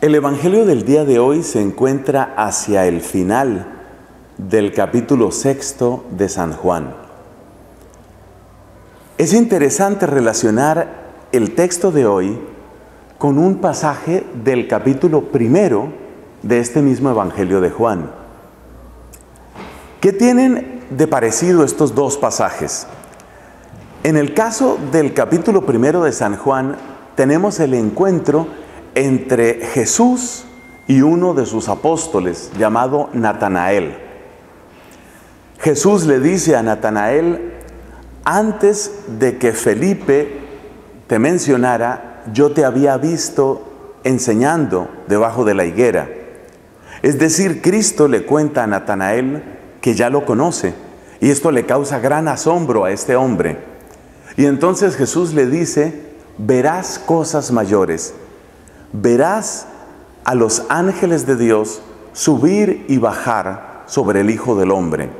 El Evangelio del día de hoy se encuentra hacia el final del capítulo 6 de San Juan. Es interesante relacionar el texto de hoy con un pasaje del capítulo 1 de este mismo Evangelio de Juan. ¿Qué tienen de parecido estos dos pasajes? En el caso del capítulo 1 de San Juan, tenemos el encuentro entre Jesús y uno de sus apóstoles, llamado Natanael. Jesús le dice a Natanael: antes de que Felipe te mencionara, yo te había visto enseñando debajo de la higuera. Es decir, Cristo le cuenta a Natanael que ya lo conoce, y esto le causa gran asombro a este hombre. Y entonces Jesús le dice: verás cosas mayores, verás a los ángeles de Dios subir y bajar sobre el Hijo del Hombre.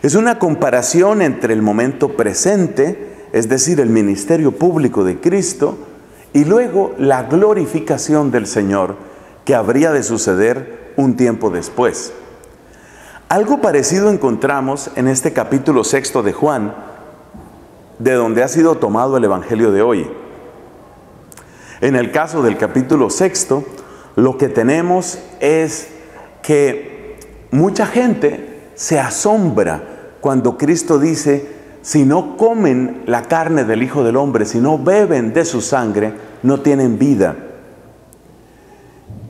Es una comparación entre el momento presente, es decir, el ministerio público de Cristo, y luego la glorificación del Señor, que habría de suceder un tiempo después. Algo parecido encontramos en este capítulo 6 de Juan, de donde ha sido tomado el Evangelio de hoy. En el caso del capítulo 6, lo que tenemos es que mucha gente se asombra cuando Cristo dice: si no comen la carne del Hijo del Hombre, si no beben de su sangre, no tienen vida.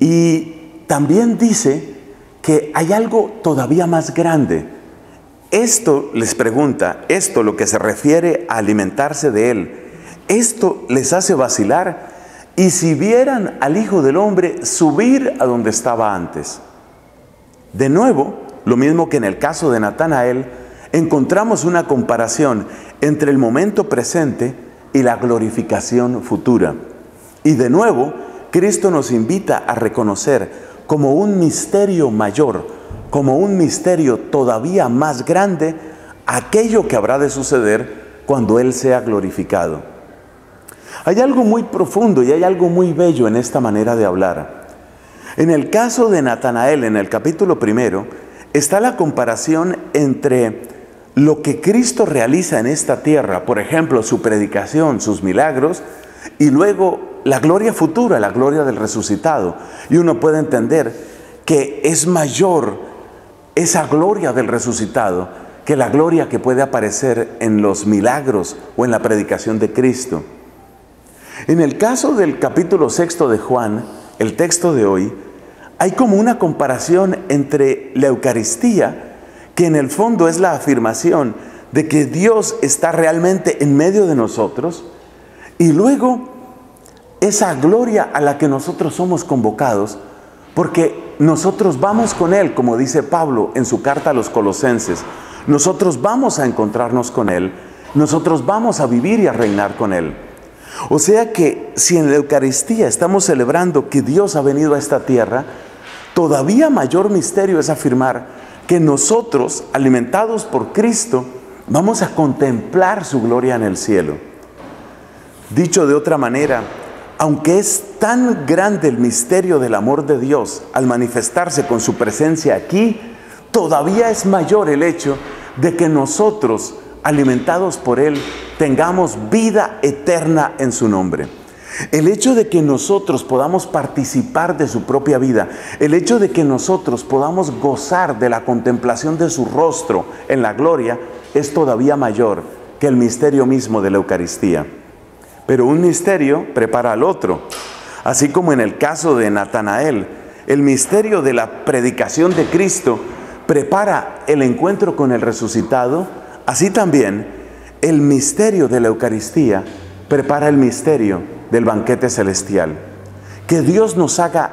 Y también dice que hay algo todavía más grande. Esto, les pregunta, esto lo que se refiere a alimentarse de Él, esto les hace vacilar. Y si vieran al Hijo del Hombre subir a donde estaba antes. De nuevo, lo mismo que en el caso de Natanael, encontramos una comparación entre el momento presente y la glorificación futura. Y de nuevo, Cristo nos invita a reconocer como un misterio mayor, como un misterio todavía más grande, aquello que habrá de suceder cuando Él sea glorificado. Hay algo muy profundo y hay algo muy bello en esta manera de hablar. En el caso de Natanael, en el capítulo 1, está la comparación entre lo que Cristo realiza en esta tierra, por ejemplo, su predicación, sus milagros, y luego la gloria futura, la gloria del resucitado. Y uno puede entender que es mayor esa gloria del resucitado que la gloria que puede aparecer en los milagros o en la predicación de Cristo. En el caso del capítulo 6 de Juan, el texto de hoy, hay como una comparación entre la Eucaristía, que en el fondo es la afirmación de que Dios está realmente en medio de nosotros, y luego esa gloria a la que nosotros somos convocados, porque nosotros vamos con Él, como dice Pablo en su carta a los Colosenses, nosotros vamos a encontrarnos con Él, nosotros vamos a vivir y a reinar con Él. O sea que si en la Eucaristía estamos celebrando que Dios ha venido a esta tierra, todavía mayor misterio es afirmar que nosotros, alimentados por Cristo, vamos a contemplar su gloria en el cielo. Dicho de otra manera, aunque es tan grande el misterio del amor de Dios al manifestarse con su presencia aquí, todavía es mayor el hecho de que nosotros, alimentados por Él, tengamos vida eterna en su nombre. El hecho de que nosotros podamos participar de su propia vida, el hecho de que nosotros podamos gozar de la contemplación de su rostro en la gloria, es todavía mayor que el misterio mismo de la Eucaristía. Pero un misterio prepara al otro. Así como en el caso de Natanael, el misterio de la predicación de Cristo prepara el encuentro con el resucitado, así también, el misterio de la Eucaristía prepara el misterio del banquete celestial. Que Dios nos haga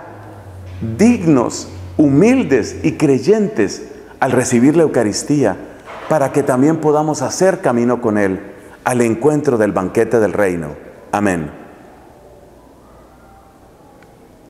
dignos, humildes y creyentes al recibir la Eucaristía, para que también podamos hacer camino con Él al encuentro del banquete del reino. Amén.